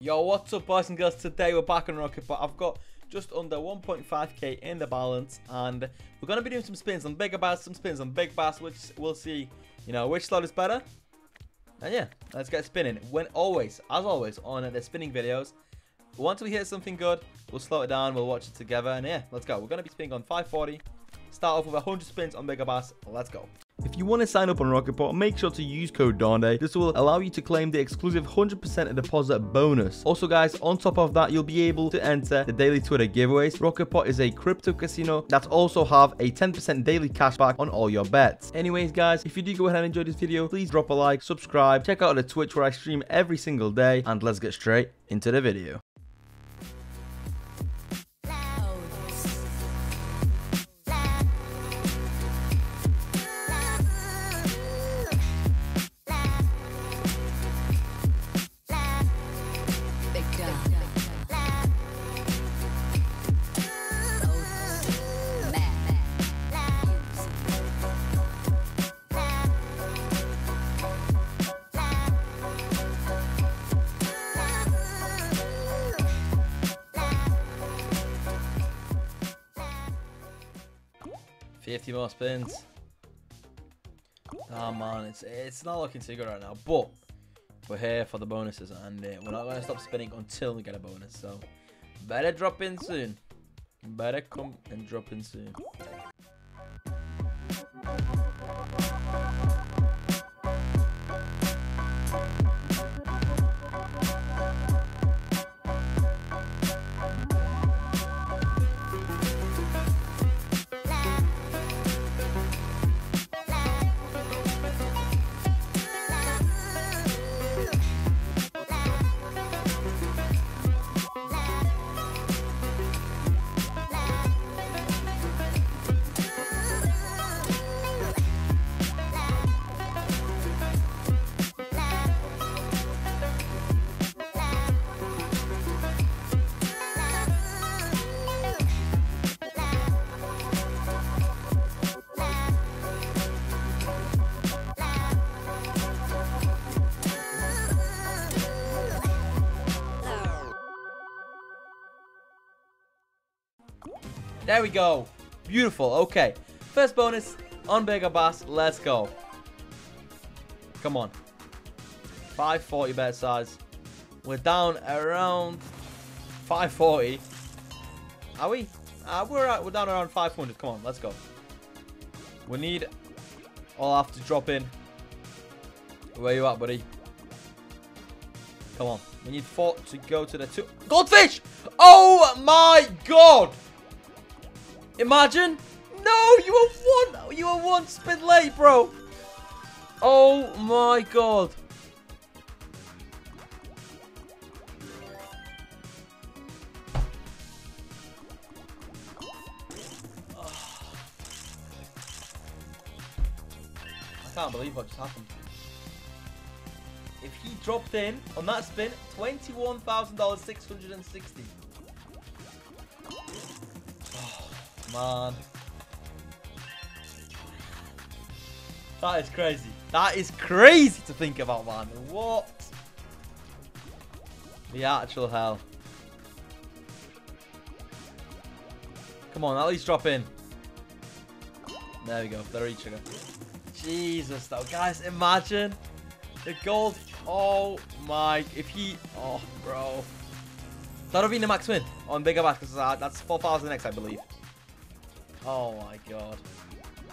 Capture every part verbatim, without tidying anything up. Yo, what's up boys and girls? Today we're back on RocketPot. I've got just under one point five K in the balance and we're going to be doing some spins on Mega Bass, some spins on Big Bass, which we'll see, you know, which slot is better. And yeah, let's get spinning. When always, as always, on the spinning videos, once we hit something good, we'll slow it down, we'll watch it together, and yeah, let's go. We're going to be spinning on five forty, start off with one hundred spins on Mega Bass, let's go. If you want to sign up on RocketPot, make sure to use code Donde. This will allow you to claim the exclusive one hundred percent deposit bonus. Also guys, on top of that, you'll be able to enter the daily Twitter giveaways. RocketPot is a crypto casino that also have a ten percent daily cashback on all your bets. Anyways guys, if you do go ahead and enjoy this video, please drop a like, subscribe, check out the Twitch where I stream every single day, and let's get straight into the video. fifty more spins. Oh man, it's it's not looking too good right now, but we're here for the bonuses and uh, we're not going to stop spinning until we get a bonus, so better drop in soon. Better come and drop in soon. There we go. Beautiful. Okay. First bonus on Mega Bass. Let's go. Come on. five forty bet size. We're down around five forty. Are we? Uh, we're, at, we're down around five hundred. Come on. Let's go. We need Olaf to drop in. Where you at, buddy? Come on. We need four to go to the two. Goldfish! Oh my god! Imagine! No, you were one, you were one spin late, bro. Oh my god! Oh. I can't believe what just happened. If he dropped in on that spin, twenty-one thousand dollars six hundred and sixty. Man, that is crazy. That is crazy to think about, man. What the actual hell? Come on, at least drop in. There we go. They're each again. Jesus, though, guys, imagine the gold. Oh my! If he, oh, bro, that'll be the max win on Mega Bass because uh, that's four thousand X, I believe. Oh my god.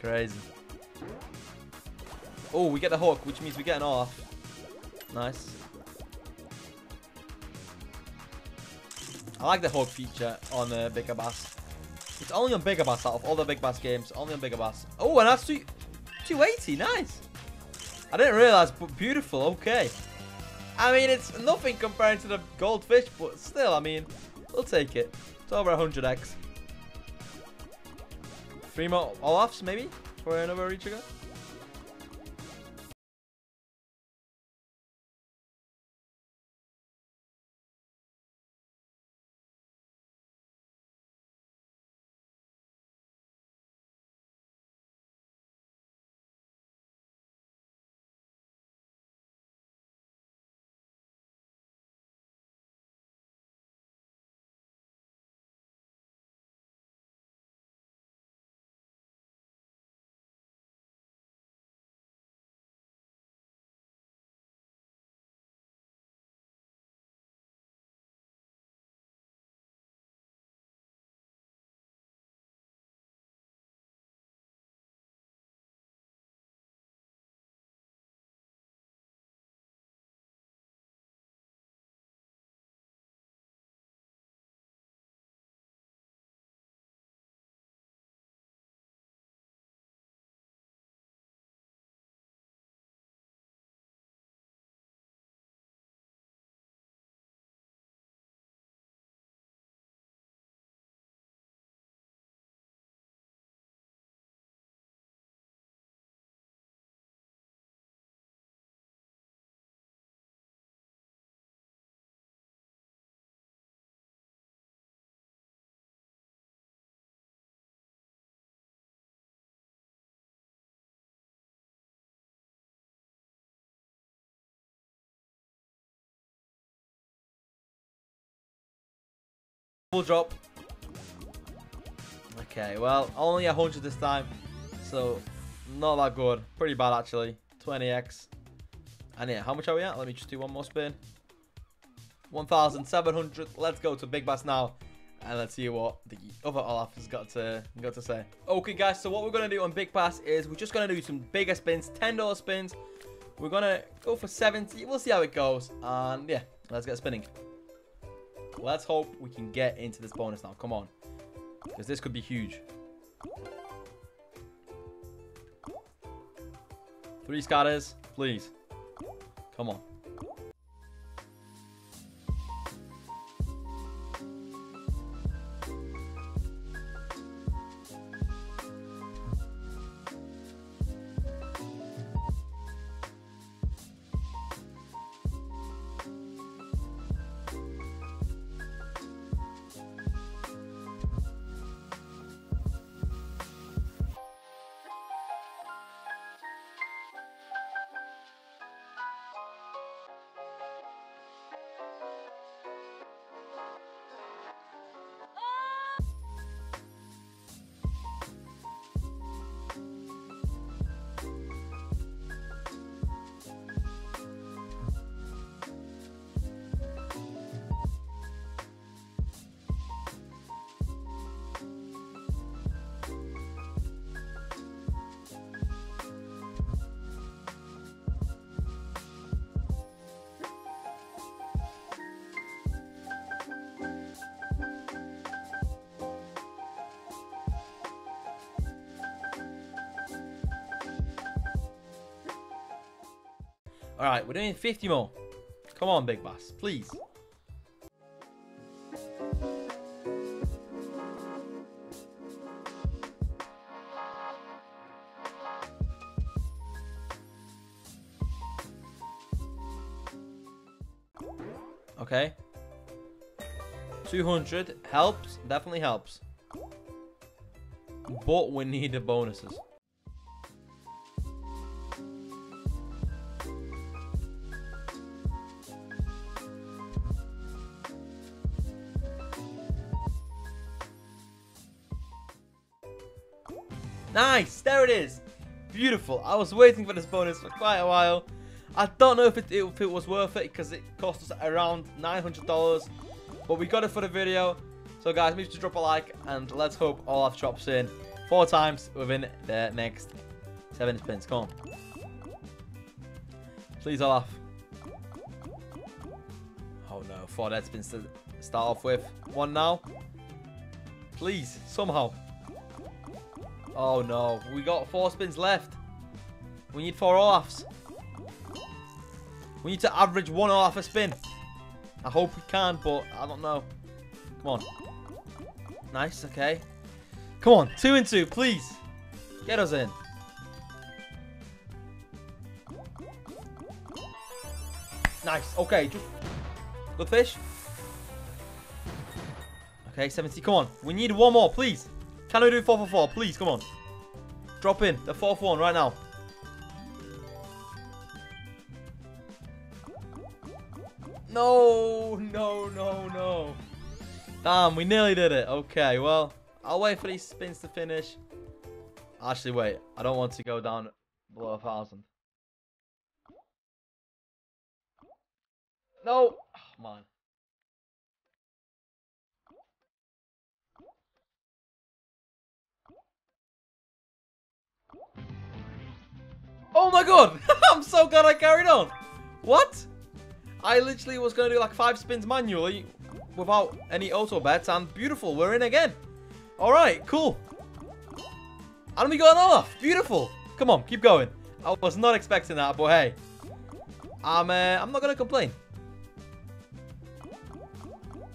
Crazy. Oh, we get the hook, which means we get an off. Nice. I like the hook feature on uh, Mega Bass. It's only on Mega Bass out of all the Big Bass games. Only on Mega Bass. Oh, and that's two eighty. Nice. I didn't realize, but beautiful. Okay. I mean, it's nothing comparing to the goldfish, but still, I mean, we'll take it. It's over one hundred X. Three more Olafs, maybe, for another reach ago. Double drop. Okay, well, only one hundred this time, so not that good. Pretty bad, actually. twenty x. And yeah, how much are we at? Let me just do one more spin. one thousand seven hundred. Let's go to Big Bass now, and let's see what the other Olaf has got to got to say. Okay, guys, so what we're going to do on Big Bass is we're just going to do some bigger spins, ten dollar spins. We're going to go for seventy. We'll see how it goes. And yeah, let's get spinning. Let's hope we can get into this bonus now. Come on. Because this could be huge. Three scatters, please. Come on. All right, we're doing fifty more. Come on, Big Bass, please. Okay. two hundred helps, definitely helps. But we need the bonuses. Nice, there it is. Beautiful. I was waiting for this bonus for quite a while. I don't know if it, if it was worth it because it cost us around nine hundred dollars, but we got it for the video. So guys, make sure to drop a like and let's hope Olaf chops in four times within the next seven spins. Come on. Please, Olaf. Oh no, four dead spins to start off with. One now. Please, somehow. Oh no, we got four spins left. We need four Olafs. We need to average one Olaf a spin. I hope we can, but I don't know. Come on. Nice, okay. Come on, two and two, please. Get us in. Nice, okay. Just good fish. Okay, seventy, come on. We need one more, please. Can we do four for four? Please, come on. Drop in the fourth one right now. No, no, no, no. Damn, we nearly did it. Okay, well, I'll wait for these spins to finish. Actually, wait. I don't want to go down below a thousand. No. Oh, man. Oh my god! I'm so glad I carried on! What? I literally was going to do like five spins manually without any auto bets, and beautiful, we're in again. Alright, cool. And we got an Olaf. Beautiful. Come on, keep going. I was not expecting that, but hey. I'm, uh, I'm not going to complain.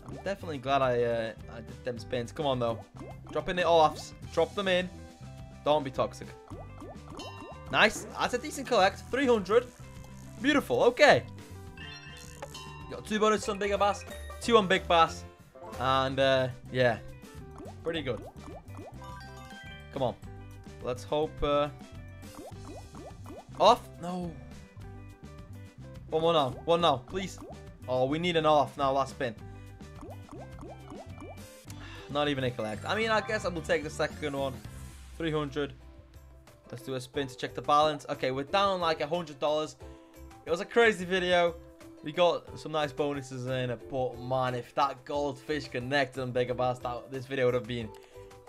I'm definitely glad I, uh, I did them spins. Come on, though. Drop in the Olafs. Drop them in. Don't be toxic. Nice. That's a decent collect. three hundred. Beautiful. Okay. Got two bonuses on Bigger Bass. Two on Big Bass. And, uh, yeah. Pretty good. Come on. Let's hope. Uh... Off? No. One more now. One now. Please. Oh, we need an off now. Last spin. Not even a collect. I mean, I guess I will take the second one. three hundred. Let's do a spin to check the balance. Okay, we're down like a hundred dollars. It was a crazy video. We got some nice bonuses in it, but man, if that goldfish connected on Mega Bass, that this video would have been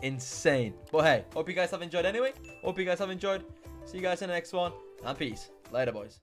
insane. But hey, hope you guys have enjoyed anyway. Hope you guys have enjoyed. See you guys in the next one, and peace. Later, boys.